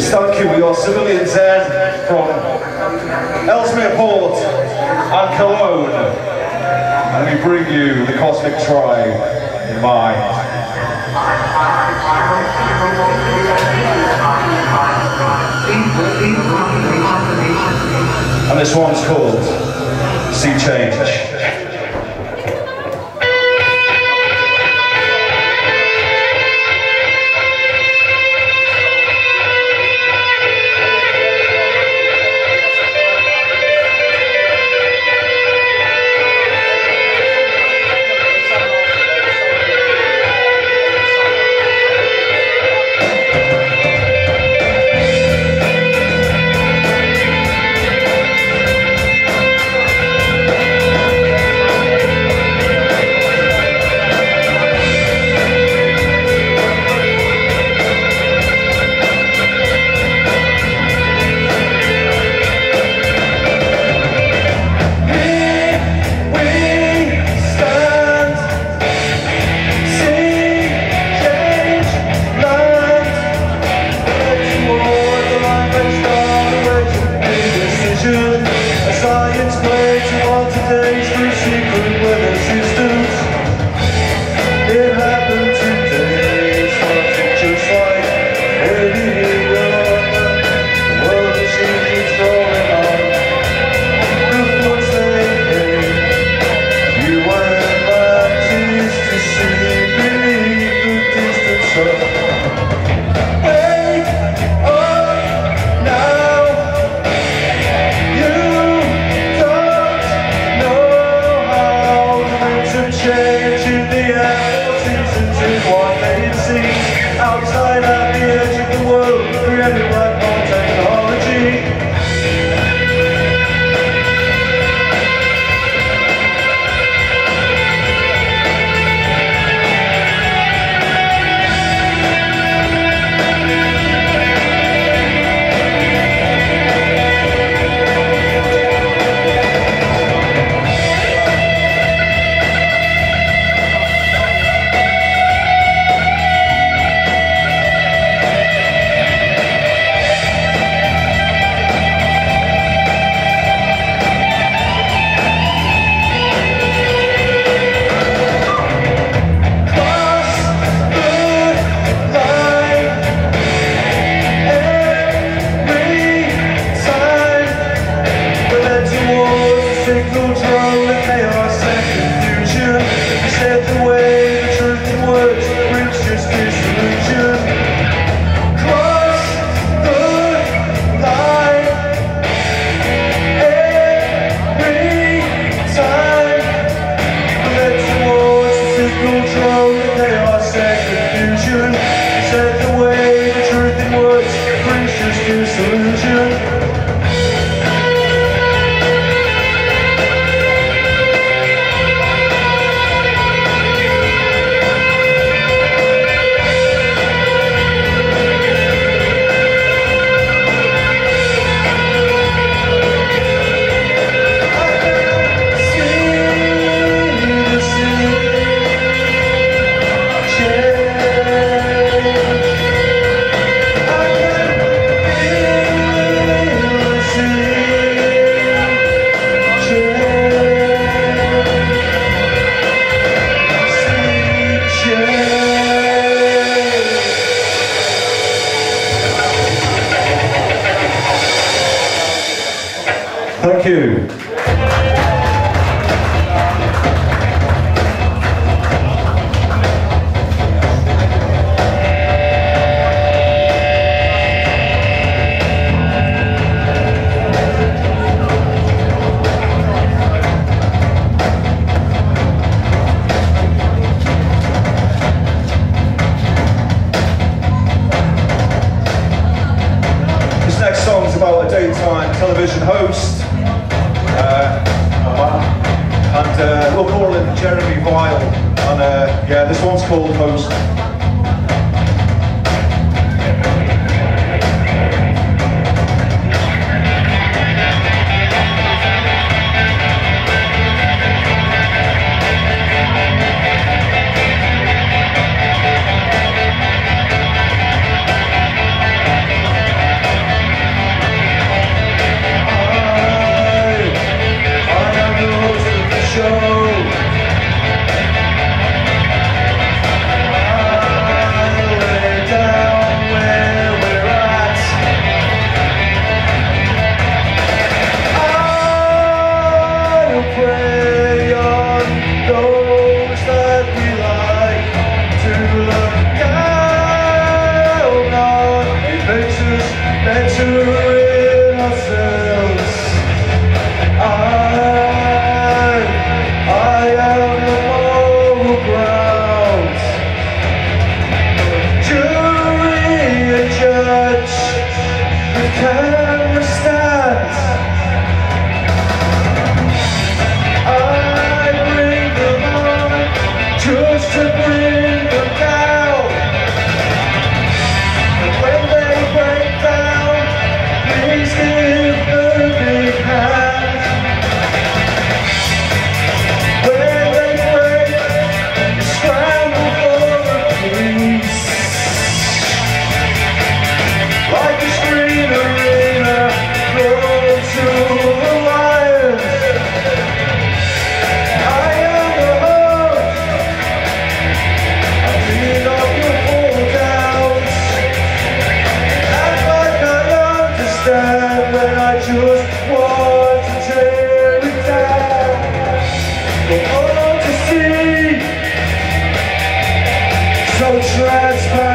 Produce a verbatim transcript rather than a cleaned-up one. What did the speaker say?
Please thank you, your Civilian Zen from Ellesmere Port and Cologne. And we bring you the Cosmic Tribe in mind. And this one's called Sea Change. Thank you. This next song is about a daytime television host. And uh, we'll call it Jeremy Vile, and uh, yeah, this one's called Host. Transfer.